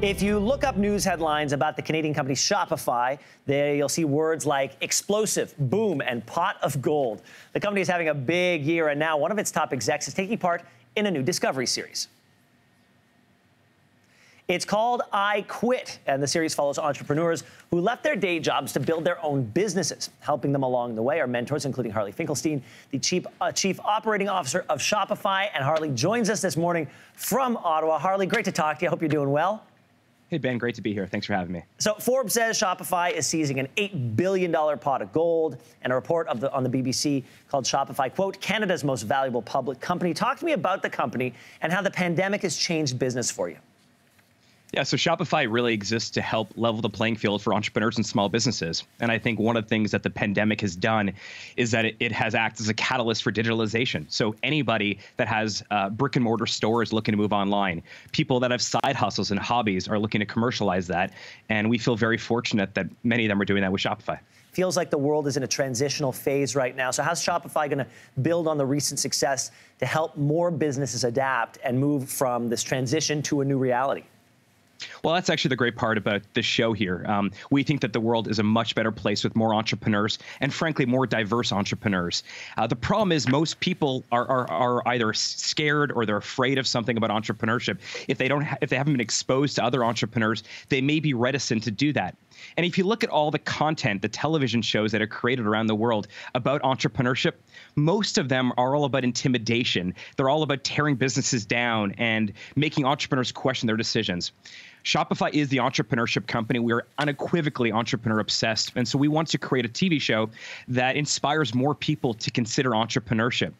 If you look up news headlines about the Canadian company Shopify, there you'll see words like explosive, boom, and pot of gold. The company is having a big year, and now one of its top execs is taking part in a new Discovery series. It's called I Quit, and the series follows entrepreneurs who left their day jobs to build their own businesses. Helping them along the way are mentors, including Harley Finkelstein, the Chief Operating Officer of Shopify. And Harley joins us this morning from Ottawa. Harley, great to talk to you. I hope you're doing well. Hey, Ben, great to be here. Thanks for having me. So Forbes says Shopify is seizing an $8 billion pot of gold, and a report on the BBC called Shopify, quote, Canada's most valuable public company. Talk to me about the company and how the pandemic has changed business for you. Yeah, so Shopify really exists to help level the playing field for entrepreneurs and small businesses. And I think one of the things that the pandemic has done is that it has acted as a catalyst for digitalization. So anybody that has brick and mortar stores looking to move online, people that have side hustles and hobbies are looking to commercialize that. And we feel very fortunate that many of them are doing that with Shopify. Feels like the world is in a transitional phase right now. So how's Shopify going to build on the recent success to help more businesses adapt and move from this transition to a new reality? Well, that's actually the great part about this show here. We think that the world is a much better place with more entrepreneurs and, frankly, more diverse entrepreneurs. The problem is most people are either scared or they're afraid of something about entrepreneurship. If they haven't been exposed to other entrepreneurs, they may be reticent to do that. And if you look at all the content, the television shows that are created around the world about entrepreneurship, most of them are all about intimidation. They're all about tearing businesses down and making entrepreneurs question their decisions. Shopify is the entrepreneurship company. We are unequivocally entrepreneur obsessed. And so we want to create a TV show that inspires more people to consider entrepreneurship,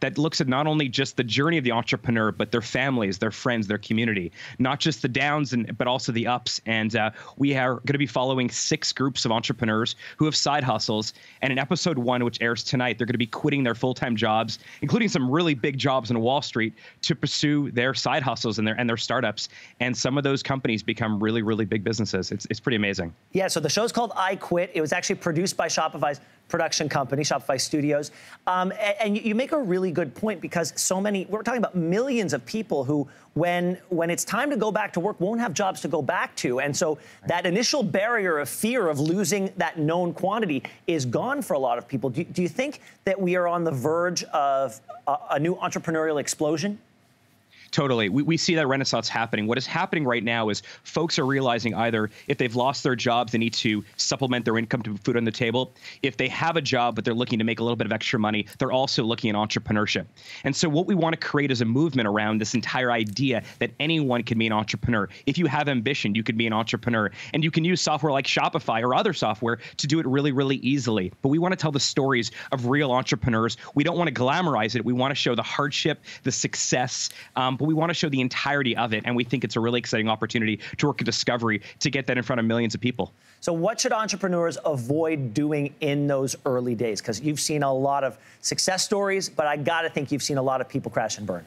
that looks at not only just the journey of the entrepreneur, but their families, their friends, their community, not just the downs, but also the ups. And we are going to be following 6 groups of entrepreneurs who have side hustles. And in episode 1, which airs tonight, they're going to be quitting their full-time jobs, including some really big jobs on Wall Street, to pursue their side hustles and their startups. And some of those companies become really, really big businesses. It's pretty amazing. Yeah, so the show's called I Quit. It was actually produced by Shopify's production company, Shopify Studios. And you make a really good point, because so many, we're talking about millions of people who, when it's time to go back to work, won't have jobs to go back to. And so that initial barrier of fear of losing that known quantity is gone for a lot of people. Do you think that we are on the verge of a new entrepreneurial explosion? Totally. We see that renaissance happening. What is happening right now is folks are realizing either if they've lost their jobs, they need to supplement their income to put food on the table. If they have a job, but they're looking to make a little bit of extra money, they're also looking at entrepreneurship. And so what we want to create is a movement around this entire idea that anyone can be an entrepreneur. If you have ambition, you can be an entrepreneur. And you can use software like Shopify or other software to do it really, really easily. But we want to tell the stories of real entrepreneurs. We don't want to glamorize it. We want to show the hardship, the success, but we want to show the entirety of it, and we think it's a really exciting opportunity to work at Discovery to get that in front of millions of people. So what should entrepreneurs avoid doing in those early days? Because you've seen a lot of success stories, but I got to think you've seen a lot of people crash and burn.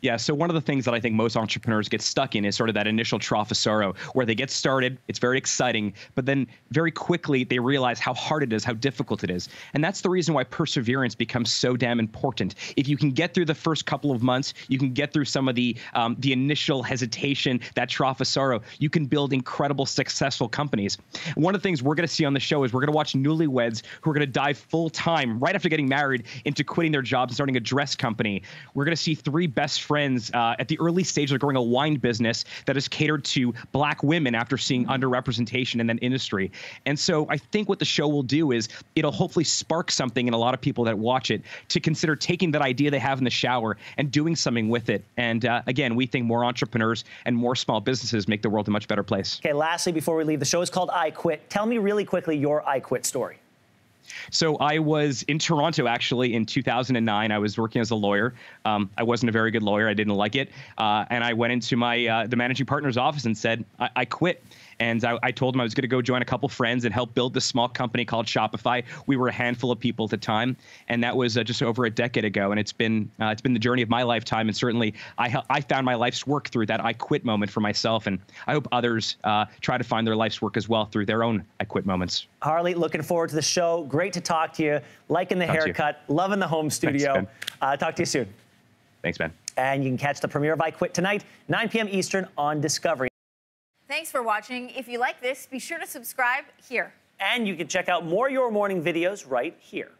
Yeah, so one of the things that I think most entrepreneurs get stuck in is sort of that initial trough of sorrow, where they get started, it's very exciting, but then very quickly they realize how hard it is, how difficult it is. And that's the reason why perseverance becomes so damn important. If you can get through the first couple of months, you can get through some of the initial hesitation, that trough of sorrow, you can build incredible, successful companies. One of the things we're going to see on the show is we're going to watch newlyweds who are going to dive full-time, right after getting married, into quitting their jobs and starting a dress company. We're going to see 3 best friends at the early stage of growing a wine business that is catered to Black women after seeing underrepresentation in that industry. And so I think what the show will do is it'll hopefully spark something in a lot of people that watch it to consider taking that idea they have in the shower and doing something with it. And again, we think more entrepreneurs and more small businesses make the world a much better place. Okay, lastly, before we leave, the show is called I Quit. Tell me really quickly your I Quit story. So I was in Toronto, actually, in 2009. I was working as a lawyer. I wasn't a very good lawyer. I didn't like it. And I went into the managing partner's office and said, I quit. And I told him I was going to go join a couple friends and help build this small company called Shopify. We were a handful of people at the time, and that was just over a decade ago. And it's been the journey of my lifetime, and certainly I found my life's work through that I quit moment for myself. And I hope others try to find their life's work as well through their own I quit moments. Harley, looking forward to the show. Great to talk to you. Liking the haircut, loving the home studio. Thanks, Ben. Talk to you soon. Thanks, Ben. And you can catch the premiere of I Quit tonight, 9 p.m. Eastern on Discovery. Thanks for watching. If you like this, be sure to subscribe here. And you can check out more Your Morning videos right here.